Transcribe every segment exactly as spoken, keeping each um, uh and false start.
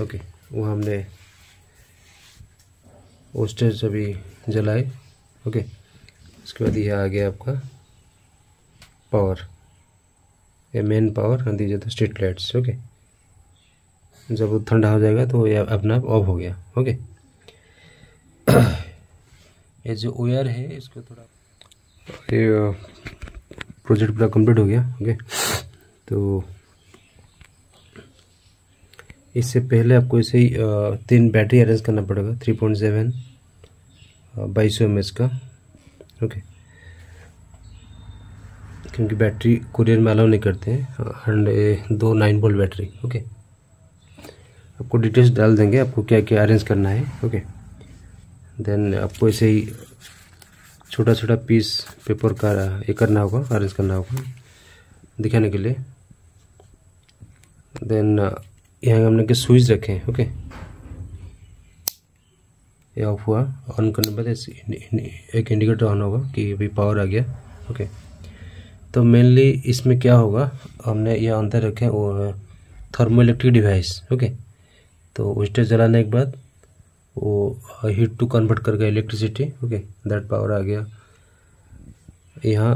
Okay, वो हमने oysters अभी जलाए। ओके, उसके बाद ये आ गया आपका पावर, ये मेन पावर। हाँ, दीजिए तो स्ट्रीट लाइट्स। ओके, जब वो ठंडा हो जाएगा तो ये अपना ऑफ हो गया। ओके, ये जो वायर है इसको थोड़ा, ये प्रोजेक्ट पूरा कंप्लीट हो गया। ओके, तो इससे पहले आपको इसे ही तीन बैटरी अरेंज करना पड़ेगा, थ्री पॉइंट सेवन बाईस सौ एम एच का। ओके, क्योंकि बैटरी कुरियर में अलाउ नहीं करते हैं, हंड्रेड दो नाइन वोल्ट बैटरी। ओके, आपको डिटेल्स डाल देंगे आपको क्या क्या अरेंज करना है। ओके, देन आपको ऐसे ही छोटा छोटा पीस पेपर का ये करना होगा, अरेंज करना होगा दिखाने के लिए। देन यहाँ हमने के स्विच रखे हैं। ओके, ये ऑफ हुआ, ऑन करने के बाद एक इंडिकेटर ऑन होगा कि अभी पावर आ गया। ओके, तो मेनली इसमें क्या होगा, हमने ये अंदर रखे वो थर्मो इलेक्ट्रिक डिवाइस। ओके, तो ओस्टेज जलाने के बाद वो हीट टू कन्वर्ट कर गया इलेक्ट्रिसिटी। ओके, दैट पावर आ गया। यहाँ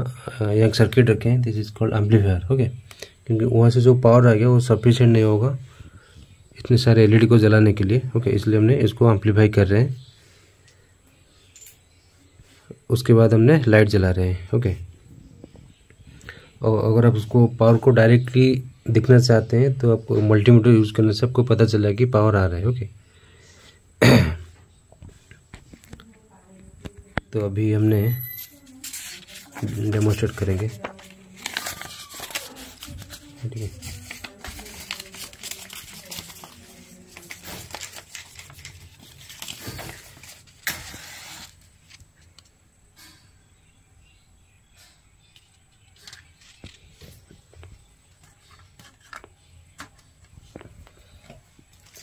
यहाँ सर्किट रखे हैं, this is called amplifier. Okay, क्योंकि वहाँ से जो पावर आ गया वो सफिशिएंट नहीं होगा इतने सारे एलईडी को जलाने के लिए। ओके, इसलिए हमने इसको एम्पलीफाई कर रहे हैं। उसके बाद हमने लाइट जला रहे हैं। ओके, और अगर आप उसको पावर को डायरेक्टली दिखना चाहते हैं तो आपको मल्टीमीटर यूज़ करने से आपको पता चला कि पावर आ रहा है। ओके, तो अभी हमने डेमोस्ट्रेट करेंगे। ठीक है,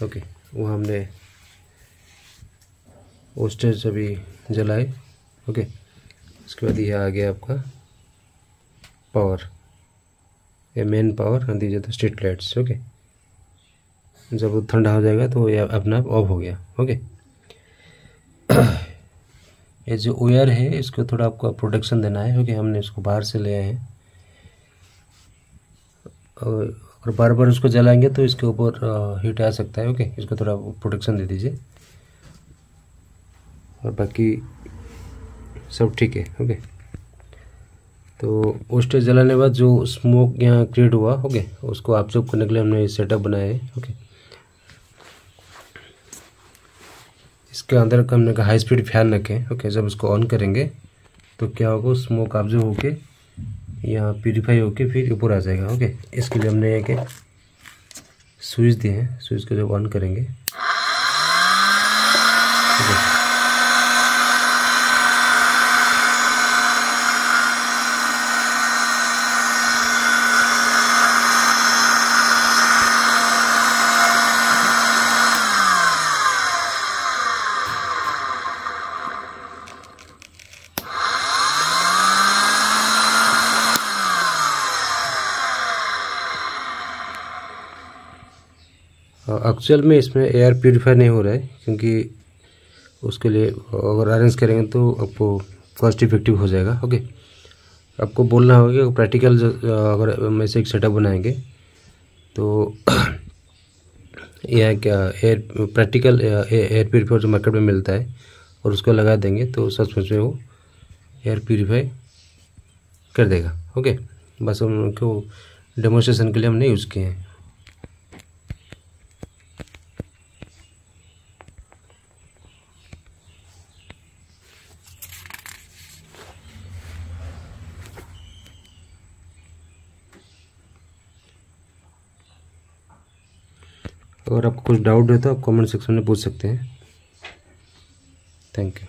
ओके, वो हमने ओस्टर्स अभी जलाए। ओके, उसके बाद ये आ गया आपका पावर, ये मेन पावर। हाँ, दीजिए तो स्ट्रीट लाइट्स। ओके, जब वो ठंडा हो जाएगा तो ये अपना ऑफ हो गया। ओके, ये जो वायर है इसको थोड़ा आपको प्रोटेक्शन देना है। ओके, हमने इसको बाहर से ले आए हैं, और बार बार उसको जलाएंगे तो इसके ऊपर हीट आ सकता है। ओके, इसको थोड़ा प्रोटेक्शन दे दीजिए, और बाकी सब ठीक है। ओके, तो ओस्टर जलाने के बाद जो स्मोक यहाँ क्रिएट हुआ, ओके, उसको ऑब्जर्व करने के लिए हमने सेटअप बनाया है। ओके, इसके अंदर हमने का हाई स्पीड फैन रखें। ओके, जब इसको ऑन करेंगे तो क्या होगा, स्मोक ऑब्जर्व होके यहाँ प्यूरीफाई होके फिर ऊपर आ जाएगा। ओके, इसके लिए हमने एक स्विच दिए हैं, स्विच को जब ऑन करेंगे, ओके, एक्चुअल में इसमें एयर प्योरीफाई नहीं हो रहा है, क्योंकि उसके लिए अगर अरेंज करेंगे तो आपको कॉस्ट इफेक्टिव हो जाएगा। ओके, आपको बोलना होगा प्रैक्टिकल, अगर हम ऐसे एक सेटअप बनाएंगे तो यह क्या एयर प्रैक्टिकल एयर प्योरीफायर जो मार्केट में मिलता है और उसको लगा देंगे तो सच में वो एयर प्योरीफाई कर देगा। ओके, बस हम उनको डेमोस्ट्रेशन के लिए हमने यूज़ किए हैं। अगर आपको कुछ डाउट है तो आप कमेंट सेक्शन में पूछ सकते हैं। Thank you.